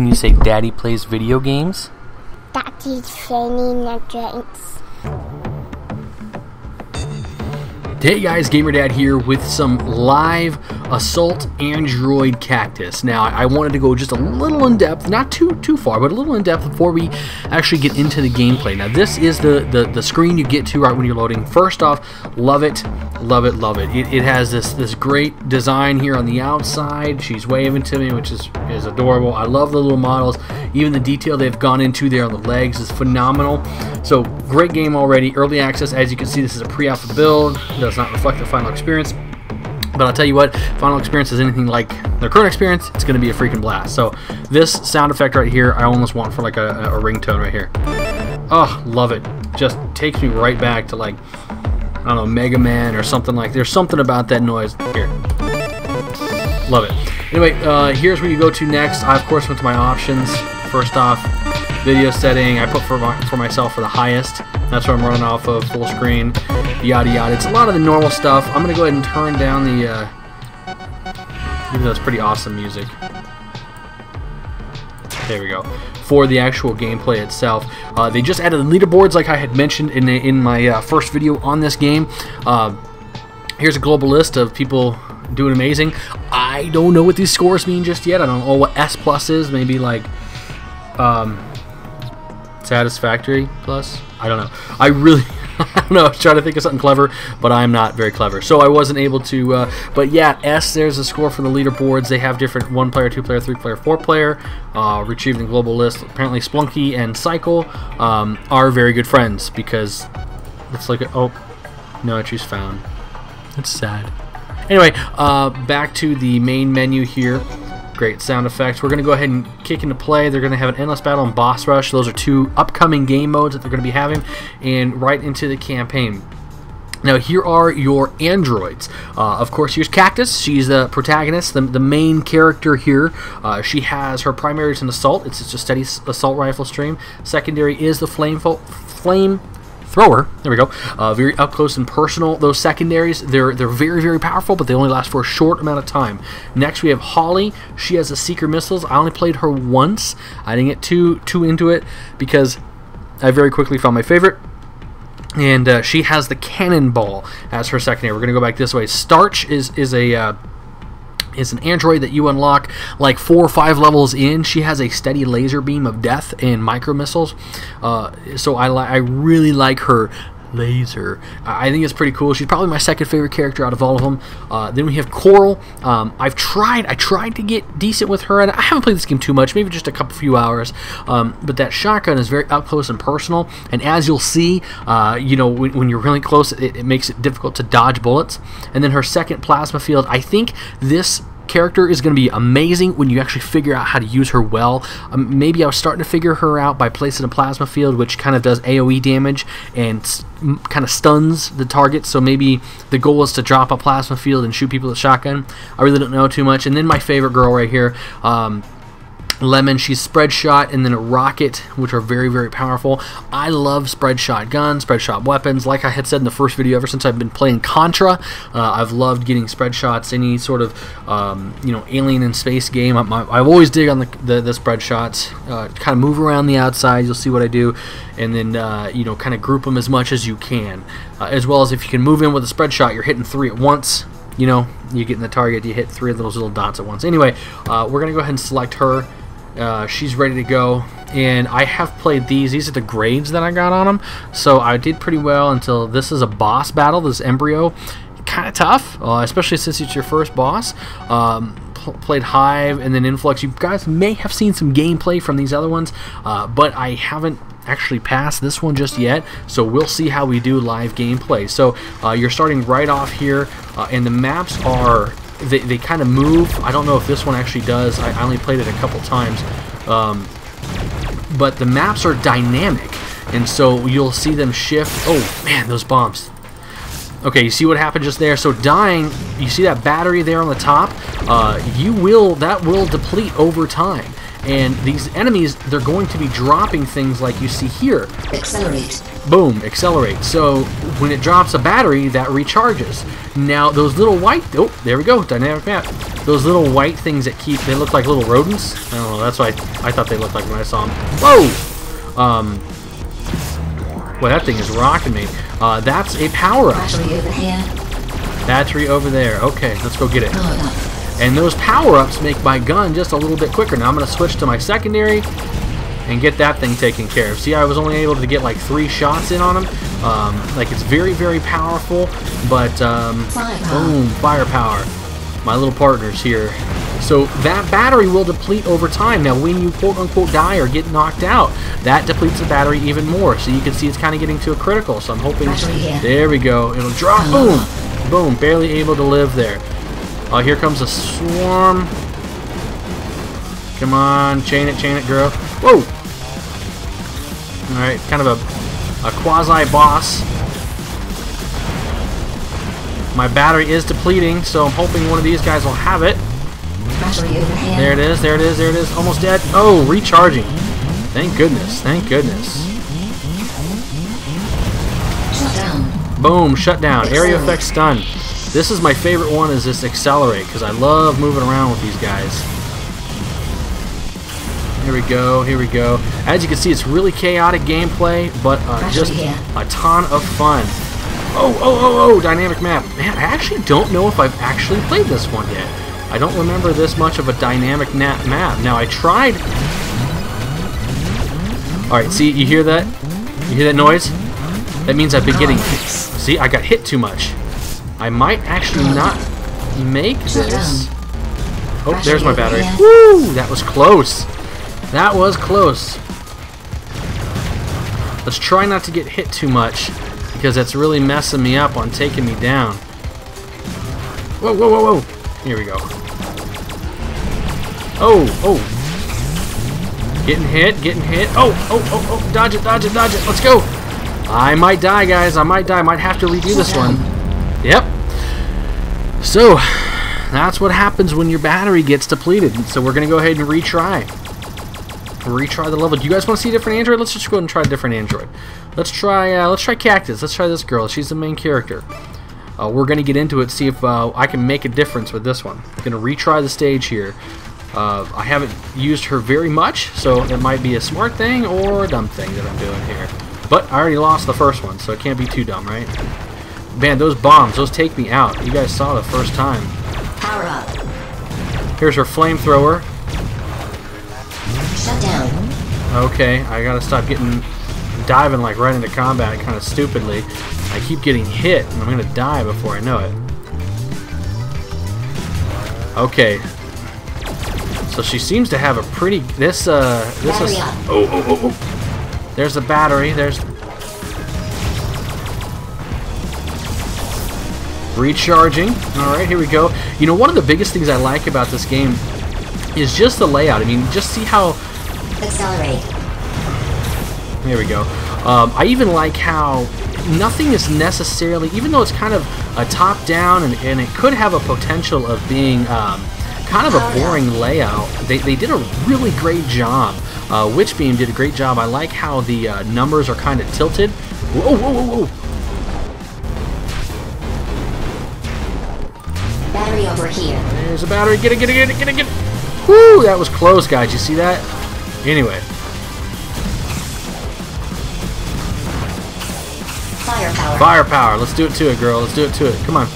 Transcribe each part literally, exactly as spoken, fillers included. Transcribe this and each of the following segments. Can you say Daddy plays video games? Daddy's training the drinks. Hey guys, Gamer Dad here with some live Assault Android Cactus. Now, I wanted to go just a little in depth, not too too far, but a little in depth before we actually get into the gameplay. Now, this is the, the, the screen you get to right when you're loading. First off, love it, love it, love it. It, it has this, this great design here on the outside. She's waving to me, which is, is adorable. I love the little models. Even the detail they've gone into there on the legs is phenomenal. So, great game already. Early access, as you can see, this is a pre-alpha build. Does not reflect the final experience, but I'll tell you what, final experience is anything like their current experience, it's going to be a freaking blast. So this sound effect right here, I almost want for like a, a ringtone right here. Oh, love it. Just takes me right back to, like, I don't know, Mega Man or something. Like, there's something about that noise here. Love it. Anyway, uh, here's where you go to next. I of course went to my options. First off, video setting, I put for, my, for myself for the highest. That's what I'm running off of, full screen, yada yada. It's a lot of the normal stuff. I'm gonna go ahead and turn down the, uh, even though it's pretty awesome music. There we go. For the actual gameplay itself, uh, they just added the leaderboards, like I had mentioned in the, in my uh, first video on this game. Uh, here's a global list of people doing amazing. I don't know what these scores mean just yet. I don't know what S plus is. Maybe like. Um, Satisfactory plus? I don't know. I really I don't know. I was trying to think of something clever, but I'm not very clever. So I wasn't able to, uh, but yeah, S, there's a score for the leaderboards. They have different one player, two player, three player, four player. Uh, retrieving the global list. Apparently Splunky and Cycle um, are very good friends because it's like, a, oh, no, she's found. It's sad. Anyway, uh, back to the main menu here. Great sound effects. We're going to go ahead and kick into play. They're going to have an endless battle and boss rush. Those are two upcoming game modes that they're going to be having, and right into the campaign. Now, here are your androids. Uh, of course, here's Cactus. She's the protagonist, the, the main character here. Uh, she has her primary is an assault. It's just a steady assault rifle stream. Secondary is the flame flame. Thrower, there we go. Uh, very up close and personal. Those secondaries, they're they're very very powerful, but they only last for a short amount of time. Next, we have Holly. She has the Seeker missiles. I only played her once. I didn't get too too into it because I very quickly found my favorite. And uh, she has the Cannonball as her secondary. We're gonna go back this way. Starch is is a uh, is an android that you unlock like four or five levels in. She has a steady laser beam of death and micro missiles. Uh, so I, li I really like her laser. I think it's pretty cool. She's probably my second favorite character out of all of them. Uh, then we have Coral. Um, I've tried. I tried to get decent with her, and I haven't played this game too much. Maybe just a couple few hours. Um, but that shotgun is very up close and personal. And as you'll see, uh, you know, when, when you're really close, it, it makes it difficult to dodge bullets. And then her second plasma field. I think this character is going to be amazing when you actually figure out how to use her well. Um, maybe I was starting to figure her out by placing a plasma field, which kind of does A O E damage and kind of stuns the target. So maybe the goal is to drop a plasma field and shoot people with a shotgun. I really don't know too much. And then my favorite girl right here, um, Lemon. She's spread shot and then a rocket, which are very very powerful. I love spread shot guns, spread shot weapons. Like I had said in the first video, ever since I've been playing Contra, uh, I've loved getting spread shots. Any sort of um, you know, alien in space game, I'm, I've always dig on the, the, the spread shots. Uh, kind of move around the outside. You'll see what I do, and then uh, you know, kind of group them as much as you can, uh, as well as if you can move in with a spread shot, you're hitting three at once. You know, you get in the target, you hit three of those little dots at once. Anyway, uh, we're gonna go ahead and select her. Uh, she's ready to go, and I have played these. These are the grades that I got on them, so I did pretty well until this is a boss battle. This Embryo, kind of tough, uh, especially since it's your first boss. Um, pl played Hive and then Influx. You guys may have seen some gameplay from these other ones, uh, but I haven't actually passed this one just yet, so we'll see how we do live gameplay. So uh, you're starting right off here, uh, and the maps are... They, they kind of move. I don't know if this one actually does. I, I only played it a couple times. Um, but the maps are dynamic, and so you'll see them shift. Oh, man, those bombs. Okay, you see what happened just there? So dying, you see that battery there on the top? Uh, you will, that will deplete over time. And these enemies, they're going to be dropping things like you see here. Accelerate. Boom, accelerate. So when it drops a battery, that recharges. Now those little white, oh, there we go, dynamic map. Those little white things that keep, they look like little rodents. I don't know That's why I, I thought they looked like when I saw them. Whoa! Um, well, that thing is rocking me. Uh, that's a power-up. Battery over here. Battery over there. Okay, let's go get it. And those power-ups make my gun just a little bit quicker. Now I'm going to switch to my secondary and get that thing taken care of. See, I was only able to get like three shots in on him. Um, like, it's very, very powerful, but um, boom, firepower. My little partner's here. So that battery will deplete over time. Now when you quote unquote die or get knocked out, that depletes the battery even more. So you can see it's kind of getting to a critical. So I'm hoping, there we go, it'll drop, boom, boom, barely able to live there. Oh, uh, here comes a swarm. Come on, chain it, chain it, girl. Whoa! All right, kind of a, a quasi-boss. My battery is depleting, so I'm hoping one of these guys will have it. There it is, there it is, there it is. Almost dead. Oh, recharging. Thank goodness, thank goodness. Shut down. Boom, shut down. Area effect stun. This is my favorite one, is this accelerate, because I love moving around with these guys. Here we go, here we go. As you can see, it's really chaotic gameplay, but uh, just a ton of fun. Oh, oh, oh, oh, dynamic map. Man, I actually don't know if I've actually played this one yet. I don't remember this much of a dynamic map. Now, I tried... Alright, see, you hear that? You hear that noise? That means I've been getting... See, I got hit too much. I might actually not make this. Oh, there's my battery. Woo! That was close. That was close. Let's try not to get hit too much, because that's really messing me up on taking me down. Whoa, whoa, whoa, whoa. Here we go. Oh, oh. Getting hit, getting hit. Oh, oh, oh, oh. Dodge it, dodge it, dodge it. Let's go. I might die, guys. I might die. I might have to redo this one. Yep. So, that's what happens when your battery gets depleted. So we're going to go ahead and retry. Retry the level. Do you guys want to see a different android? Let's just go ahead and try a different android. Let's try uh, let's try Cactus. Let's try this girl. She's the main character. Uh, we're going to get into it, see if uh, I can make a difference with this one. I'm going to retry the stage here. Uh, I haven't used her very much, so it might be a smart thing or a dumb thing that I'm doing here. But I already lost the first one, so it can't be too dumb, right? Man, those bombs, those take me out. You guys saw the first time. Power up. Here's her flamethrower. Shut down. Okay, I gotta stop getting... diving like right into combat kind of stupidly. I keep getting hit and I'm gonna die before I know it. Okay. So she seems to have a pretty... This, uh... This is... Oh, oh, oh, oh. There's the battery. There's... Recharging. Alright, here we go. You know, one of the biggest things I like about this game is just the layout. I mean, just see how... Accelerate. There we go. Um, I even like how nothing is necessarily, even though it's kind of a top-down and, and it could have a potential of being um, kind of a boring layout, they, they did a really great job. Uh, Witch Beam did a great job. I like how the uh, numbers are kind of tilted. Whoa, whoa, whoa, whoa! Battery over here. There's a battery. Get it, get it, get it, get it, get it! Woo! That was close, guys. You see that? Anyway. Firepower. Firepower. Let's do it to it, girl. Let's do it to it. Come on.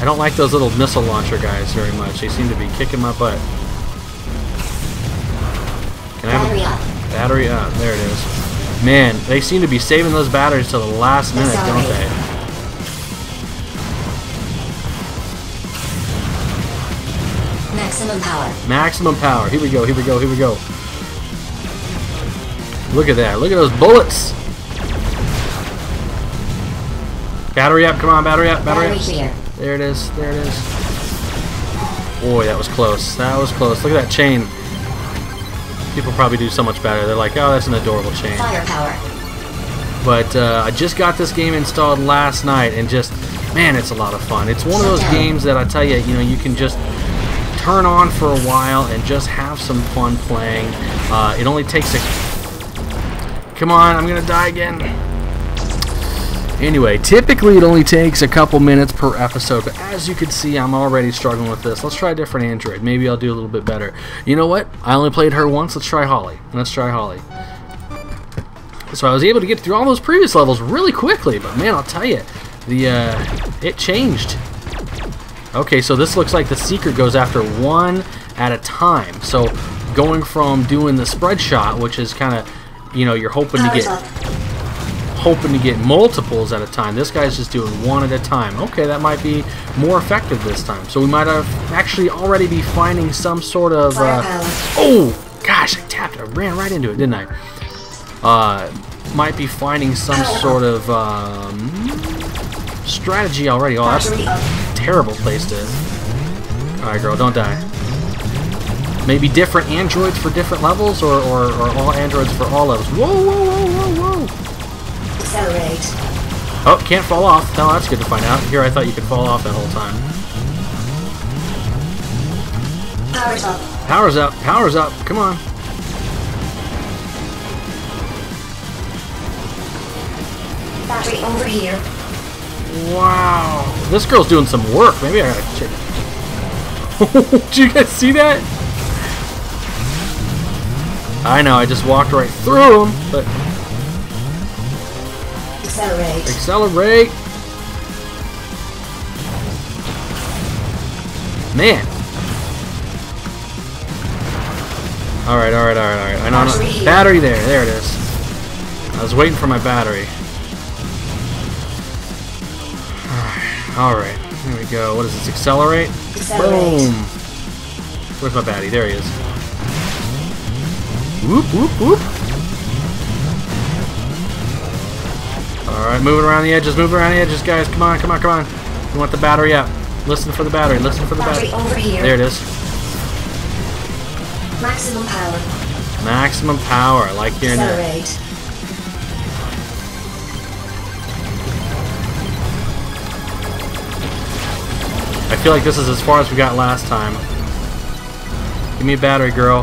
I don't like those little missile launcher guys very much. They seem to be kicking my butt. Can I have a battery up? Battery up. There it is. Man, they seem to be saving those batteries till the last minute, don't they? Maximum power. Maximum power. Here we go. Here we go. Here we go. Look at that. Look at those bullets. Battery up, come on, battery up, battery up. Here. There it is, there it is. Boy, that was close, that was close. Look at that chain. People probably do so much better. They're like, oh, that's an adorable chain. Firepower. But uh, I just got this game installed last night and just, man, it's a lot of fun. It's one of those games that I tell you, you know, you can just turn on for a while and just have some fun playing. Uh, it only takes a... Come on, I'm gonna die again. Anyway, typically it only takes a couple minutes per episode, but as you can see, I'm already struggling with this. Let's try a different android. Maybe I'll do a little bit better. You know what? I only played her once. Let's try Holly. Let's try Holly. So I was able to get through all those previous levels really quickly, but man, I'll tell you, the uh, it changed. Okay, so this looks like the Seeker goes after one at a time. So going from doing the spread shot, which is kind of, you know, you're hoping to get... hoping to get multiples at a time. This guy's just doing one at a time. Okay, that might be more effective this time. So we might have actually already be finding some sort of... Uh, oh, gosh, I tapped it. I ran right into it, didn't I? Uh, might be finding some sort of um, strategy already. Oh, that's a terrible place to... Alright, girl, don't die. Maybe different androids for different levels, or, or, or all androids for all levels. Whoa, whoa, whoa, whoa, whoa! Oh, can't fall off. No, that's good to find out. Here, I thought you could fall off that whole time. Power's up. Power's up. Power's up. Come on. Battery over here. Wow. This girl's doing some work. Maybe I gotta check it. Did you guys see that? I know. I just walked right through him, but... Accelerate. Accelerate. Man. Alright, alright, alright, alright. I know. Battery. Battery there. There it is. I was waiting for my battery. Alright. Alright. Here we go. What is this? Accelerate? Accelerate. Boom. Where's my battery? There he is. Whoop, whoop, whoop. Alright, moving around the edges, moving around the edges, guys. Come on, come on, come on. We want the battery up. Listen for the battery, listen for the battery. Battery over here. There it is. Maximum power. Maximum power, I like hearing that. Accelerate. I feel like this is as far as we got last time. Give me a battery, girl.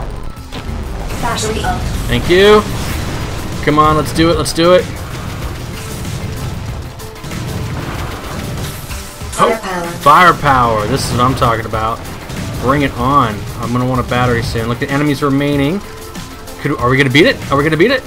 Battery up. Thank you. Come on, let's do it, let's do it. Firepower. Oh, firepower. This is what I'm talking about. Bring it on. I'm gonna want a battery soon. Look, the enemies remaining. Could, are we gonna beat it? Are we gonna beat it?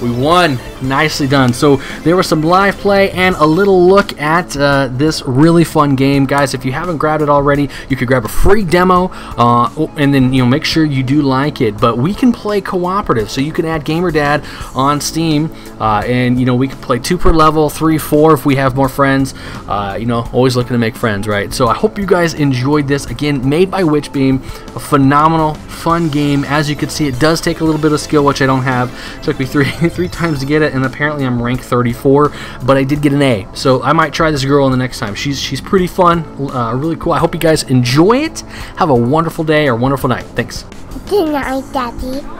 We won. Nicely done. So there was some live play and a little look at uh, this really fun game, guys. If you haven't grabbed it already, you could grab a free demo, uh, and then you know make sure you do like it. But we can play cooperative, so you can add GamerDad on Steam, uh, and you know we can play two per level, three, four if we have more friends. Uh, you know, always looking to make friends, right? So I hope you guys enjoyed this. Again, made by Witch Beam, a phenomenal, fun game. As you can see, it does take a little bit of skill, which I don't have. It took me three three times to get it. And apparently I'm rank thirty-four, but I did get an A, so I might try this girl in the next time. She's she's pretty fun, uh, really cool. I hope you guys enjoy it. Have a wonderful day or wonderful night. Thanks. Good night, Daddy.